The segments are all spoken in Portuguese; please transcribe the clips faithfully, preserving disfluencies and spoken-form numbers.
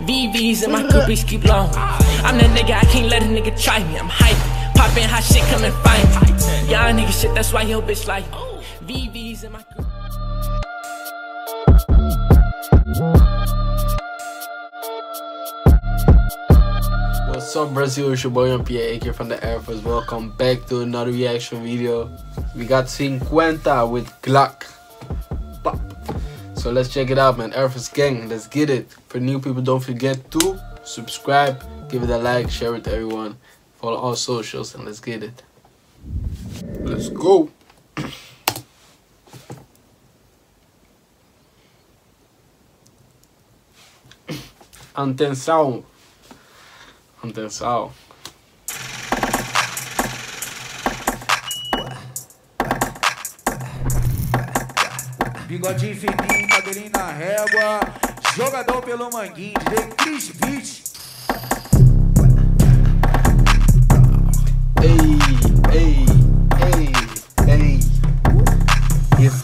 V Vs in my Coopers keep blowin'. I'm that nigga, I can't let a nigga try me. I'm hypin', poppin' hot shit, come and find me. Y'all nigga shit, that's why your bitch like V Vs in my Coopers. What's up Brazil, it's your boy M P A here from the Air Force. Welcome back to another reaction video. We got Cinquenta with Glock. Pop. So let's check it out, man. Air Force gang, let's get it. For new people, don't forget to subscribe, give it a like, share it to everyone. Follow all socials and let's get it. Let's go. Atenção. Atenção. Bigodinho fininho, cabelinho na régua. Jogador pelo manguinho, de Cris Beach. Ei, ei, ei, ei.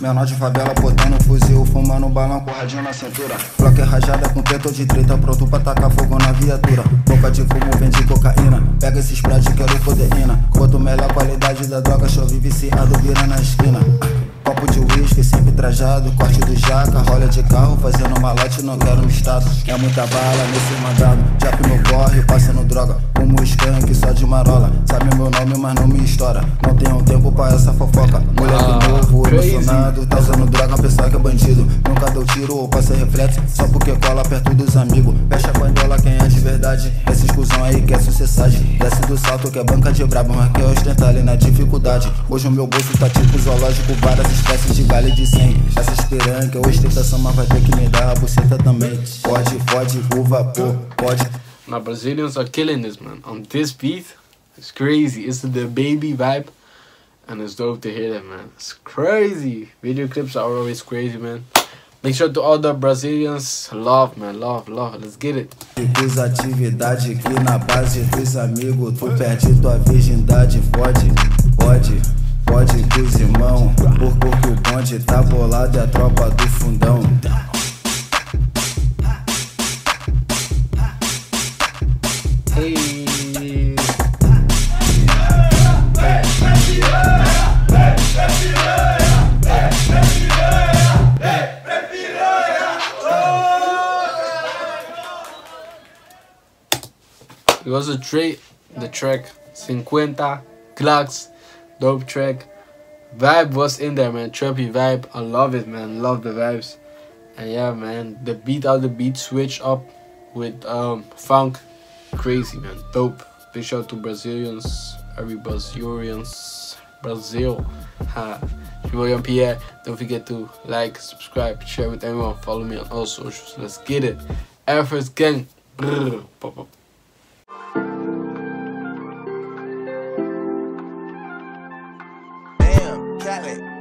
Menor de favela, botando fuzil, fumando balão com radinho na cintura. Bloco é rajada com teto de treta, pronto pra tacar fogo na viatura. Boca de fumo vende cocaína, pega esse spread, quero proteína. Quanto melhor qualidade da droga, chove viciado, vira na esquina. Copo de uísque, sempre trajado, corte do jaca, rola de carro, fazendo malote, não quero um status. É muita bala nesse mandado, jap no corre, passando droga. Como skunk, só de marola, sabe meu nome, mas não me estoura. Não tenho tempo pra essa fofoca, moleque novo, emocionado. Tá usando droga, pensar que é bandido. Nunca deu tiro ou passei reflexo, só porque cola perto dos amigos. Fecha a bandola, quem é de verdade, esse exclusão aí que é sucessagem. Desce do salto que é banca de brabo, mas que eu ostentar ali na dificuldade. Hoje o meu bolso tá tipo zoológico, várias espécies de galho de cem. Essas piranca, ostentação, mas vai ter que me dar a buceta também. Pode, pode, uva, pô, pode. Now Brazilians are killing this, man. On this beat, it's crazy. It's the baby vibe, and it's dope to hear that, man. It's crazy. Video clips are always crazy, man. Make sure to all the Brazilians love, man. Love, love. Let's get it. Desatividade que na base dos amigos tu perde tua virgindade. Pode, pode, pode dos irmãos. Porque o bonde tá bolado e a tropa do fundão. Hey. It was a treat, the track Cinquenta, Glocks, dope track. Vibe was in there, man. Trappy vibe, I love it, man. Love the vibes. And yeah, man, the beat out the beat switch up with um funk. Crazy, man. Dope. Big shout out to Brazilians, every Brazilians, Brazil. Ha. It's your boy M P A. Don't forget to like, subscribe, share with everyone. Follow me on all socials. Let's get it. Air Force gang. Brrr. Pop up. Damn, Cali.